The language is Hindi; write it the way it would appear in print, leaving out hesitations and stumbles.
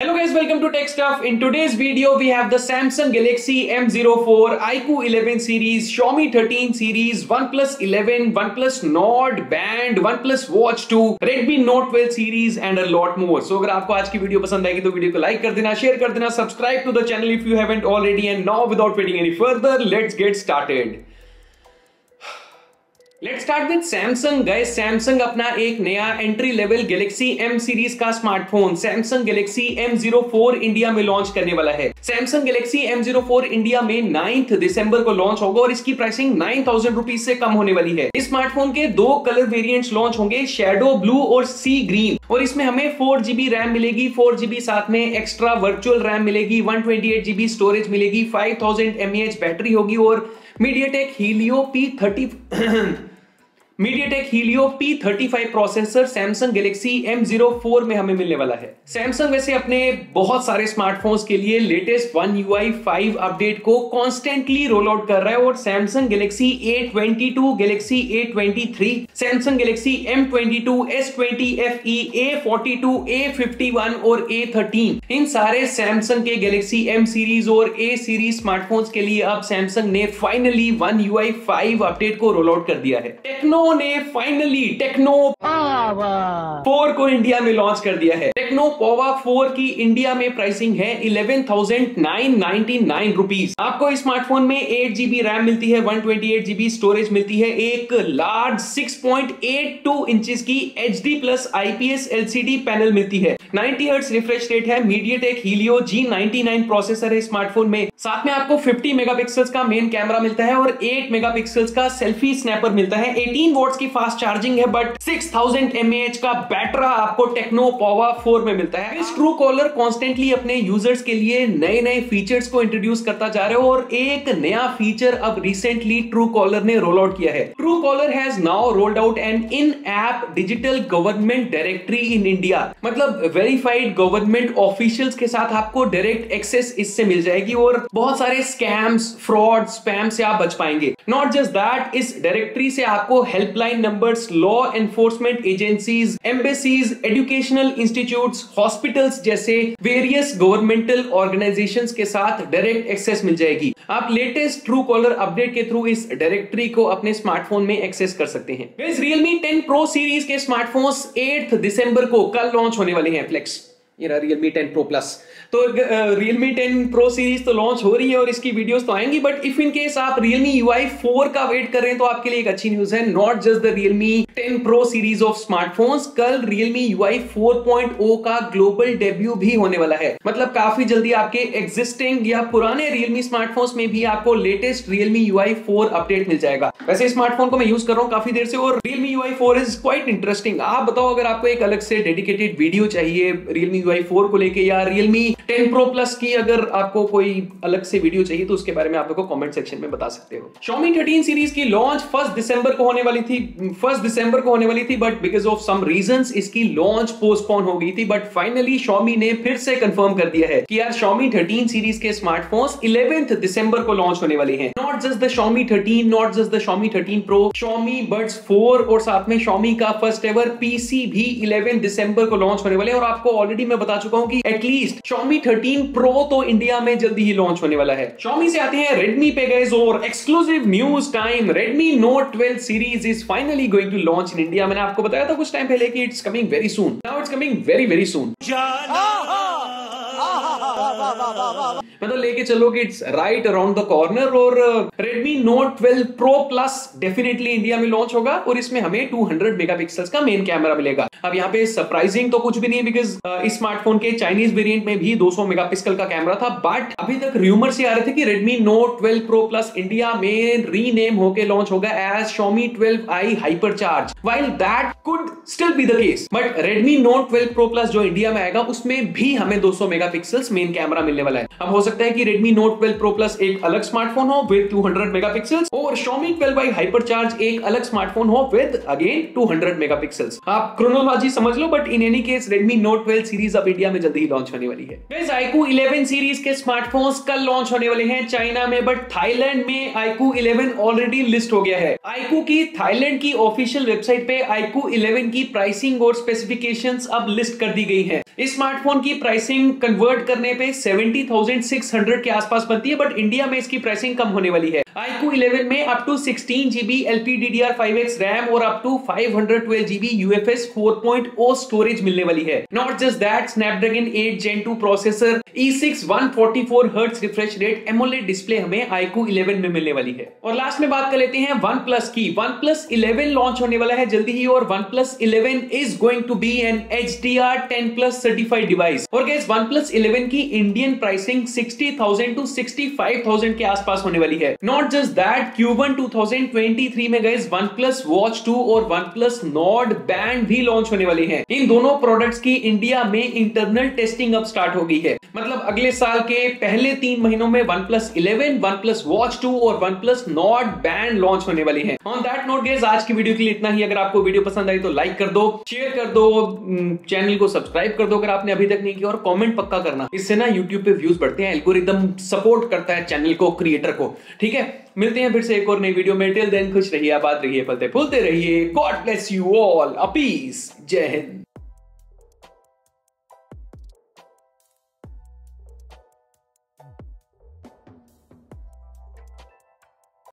Hello guys, welcome to Tech Stuff. In today's video we have the Samsung Galaxy M04, iQOO 11 series, Xiaomi 13 series, OnePlus 11, OnePlus Nord band, OnePlus Watch 2, Redmi Note 12 series and a lot more. So अगर आपको आज की वीडियो पसंद आएगी तो वीडियो को लाइक कर देना, शेयर कर देना, subscribe to the channel if you haven't already and now without waiting any further let's get started. Let's start with Samsung. Guys Samsung अपना एक नया entry level Galaxy M series का smartphone Samsung Galaxy M04 India में लॉन्च करने वाला है. सैमसंग गैलेक्सी M04 इंडिया में 9 दिसंबर को लॉन्च होगा और इसकी प्राइसिंग 9,000 रुपीज से कम होने वाली है. इस स्मार्टफोन के दो कलर वेरिएंट्स लॉन्च होंगे, शेडो ब्लू और सी ग्रीन, और इसमें हमें 4GB रैम मिलेगी, 4GB साथ में एक्स्ट्रा वर्चुअल रैम मिलेगी, 128GB स्टोरेज मिलेगी, 5000mAh बैटरी होगी और MediaTek Helio P35 processor Samsung Galaxy M04 में हमें मिलने वाला है. सैमसंग वैसे अपने बहुत सारे स्मार्टफोन्स के लिए लेटेस्ट One UI 5 अपडेट को कॉन्स्टेंटली रोल आउट कर रहा है और Samsung Galaxy A22, Galaxy A23, Samsung Galaxy M22, S20 FE, A42, A51 और A13 इन सारे सैमसंग के गैलेक्सी M सीरीज और A सीरीज स्मार्टफोन्स के लिए अब सैमसंग ने फाइनली One UI 5 अपडेट को रोल आउट कर दिया है. ने फाइनली टेक्नो पावा 4 को इंडिया में लॉन्च कर दिया है. टेक्नो पावा 4 की इंडिया में प्राइसिंग है 11,999 रुपीज. आपको इस स्मार्टफोन में 8GB रैम मिलती है, 128GB स्टोरेज मिलती है, एक लार्ज 6.82 इंचेस की HD+ IPS LCD पैनल मिलती है, 90 हर्ट्ज रिफ्रेश रेट है, MediaTek Helio G99 प्रोसेसर है स्मार्टफोन में, साथ में आपको 50 मेगापिक्सल्स का मेन कैमरा मिलता है और 8 मेगापिक्सल्स का सेल्फी स्नैपर मिलता है, 18 वॉट्स की फास्ट चार्जिंग है बट 6000 mAh का बैटरा आपको टेक्नो पावा 4 में मिलता है. इस ट्रूकॉलर कॉन्स्टेंटली अपने यूजर्स के लिए नए नए फीचर्स को इंट्रोड्यूस करता जा रहा है और एक नया फीचर अब रिसेंटली ट्रूकॉलर ने रोल आउट किया है. Truecaller has now rolled out an in app digital government directory in India, मतलब वेरीफाइड गवर्नमेंट ऑफिशियल्स के साथ आपको डायरेक्ट एक्सेस इससे मिल जाएगी और बहुत सारे स्कैम्स, फ्रॉड, स्पैम से आप बच पाएंगे. नॉट जस्ट दैट, इस डायरेक्टरी से आपको helpline numbers, law enforcement agencies, embassies, educational institutes, hospitals जैसे वेरियस गवर्नमेंटल ऑर्गेनाइजेशंस के साथ डायरेक्ट एक्सेस मिल जाएगी. आप लेटेस्ट ट्रूकॉलर अपडेट के थ्रू इस डायरेक्टरी को अपने स्मार्टफोन में एक्सेस कर सकते हैं. रियलमी 10 प्रो सीरीज के स्मार्टफोन्स 8 दिसंबर को कल लॉन्च होने वाले हैं. Flex Realme 10 Pro Plus. तो Realme 10 Pro सीरीज तो लॉन्च हो रही है और इसकी वीडियोस तो आएंगी, बट इफ इन केस आप Realme UI 4 का वेट कर रहे हैं तो आपके लिए एक अच्छी न्यूज है. Not just the Realme 10 Pro series of smartphones, कल Realme UI 4.0 का ग्लोबल डेब्यू भी होने वाला है. मतलब काफी जल्दी आपके एग्जिस्टिंग या पुराने Realme स्मार्टफोन्स में भी आपको लेटेस्ट Realme UI 4 अपडेट मिल जाएगा. वैसे स्मार्टफोन को मैं यूज कर रहा हूँ काफी देर से और Realme UI 4 is quite interesting. आप बताओ अगर आपको एक अलग से डेडिकेटेड वीडियो चाहिए Realme UI 4 को लेके या Realme 10 Pro Plus की अगर आपको कोई अलग से वीडियो चाहिए तो उसके बारे में आप लोग को कमेंट सेक्शन में बता सकते हो. Xiaomi 13 सीरीज की लॉन्च 1 दिसंबर को होने वाली थी, but because of some reasons इसकी लॉन्च पोस्टपोन हो गई थी, बट फाइनली Xiaomi ने फिर से कंफर्म कर दिया है कि यार Xiaomi 13 सीरीज के स्मार्टफोन्स 11 दिसंबर को लॉन्च होने वाले हैं. Not just the Xiaomi 13, not just the Xiaomi 13 Pro, Xiaomi Buds 4 और साथ में Xiaomi का फर्स्ट एवर PC भी 11 दिसंबर को लॉन्च होने वाले हैं. और आपको ऑलरेडी मैं बता चुका हूं कि एटलीस्ट Xiaomi 13 Pro तो इंडिया में जल्दी ही लॉन्च होने वाला है. Xiaomi से आते हैं Redmi पे गाइस और exclusive news time. Redmi Note 12 series is finally going to launch in India. मैंने आपको बताया था कुछ टाइम पहले कि it's coming very soon. Now it's coming very very soon. मतलब लेके चलो कि it's right around the corner. और Redmi Note 12 Pro Plus definitely India में लॉन्च होगा और इसमें हमें 200 मेगापिक्सल्स का मेन कैमरा मिलेगा. अब यहाँ पे सरप्राइजिंग तो कुछ भी नहीं है बिकॉज इस स्मार्टफोन के चाइनीज वेरिएंट में भी 200 मेगापिक्सल का कैमरा था, बट अभी तक र्यूमर से आ रहे थे कि Redmi Note 12 Pro Plus India में रीनेम होकर लॉन्च होगा as Xiaomi 12i Hypercharge. While that could still be the case, but Redmi Note 12 Pro Plus जो इंडिया में आएगा उसमें भी हमें 200 मेगापिक्सल्स मेन कैमरा कैमरा मिलने वाला है। अब हो सकता है कि Redmi Note 12 Pro Plus एक अलग स्मार्टफोन हो विद 200 मेगापिक्सेल्स और Xiaomi 12i Hypercharge एक अलग स्मार्टफोन हो विद अगेन 200 मेगापिक्सेल्स। आप क्रोनोलॉजी समझ लो, but in any case Redmi Note 12 series अब इंडिया में जल्दी ही लॉन्च होने वाली है। गाइस, iQOO 11 सीरीज के स्मार्टफोन्स कल लॉन्च होने वाले हैं चाइना में, बट थाईलैंड में iQOO 11 ऑलरेडी लिस्ट हो गया है। iQOO की थाईलैंड की ऑफिशियल वेबसाइट पे iQOO 11 की प्राइसिंग और स्पेसिफिकेशंस अब लिस्ट कर दी गई है। इस स्मार्टफोन की प्राइसिंग कन्वर्ट करने पे 70,600 के आसपास बनती है, बट इंडिया में इसकी प्राइसिंग कम होने वाली है। iQOO 11 में up to 16 GB LPDDR5X RAM और up to 512 GB UFS 4.0 storage मिलने वाली है। Not just that, Snapdragon 8 Gen 2 processor, E6 144 hertz refresh rate, AMOLED display हमें iQOO 11 में मिलने वाली है। और लास्ट में बात कर लेते हैं OnePlus की। OnePlus 11 लॉन्च होने वाला है जल्दी ही और OnePlus 11 is going to be an HDR10+ certified device. और गाइस, OnePlus 11 की इंडियन प्राइसिंग 60,000 टू 65,000 के आसपास होने वाली है। नॉट जस्ट दैट, Q1 2023 में गाइस OnePlus Watch 2 और OnePlus Nord बैंड भी लॉन्च होने वाले हैं। इन दोनों प्रोडक्ट्स की इंडिया में इंटरनल टेस्टिंग अब स्टार्ट हो गई है। मतलब अगले साल के पहले 3 महीनों में OnePlus 11, OnePlus Watch 2 और OnePlus Nord बैंड लॉन्च होने वाले हैं। On that note guys, आज की वीडियो के लिए इतना ही। अगर आपको वीडियो पसंद आई तो लाइक कर दो, शेयर कर दो, चैनल को सब्सक्राइब कर दो अगर आपने अभी तक नहीं किया, और कमेंट पक्का करना। इससे ना YouTube पे व्यूज बढ़ते हैं, एल्गोरिदम सपोर्ट करता है चैनल को, क्रिएटर को। ठीक है, मिलते हैं फिर से एक और नई वीडियो में। टिल देन खुश रहिए, आबाद रहिए, फलते फूलते रहिए। गॉड ब्लेस यू ऑल, अपीस, जय हिंद।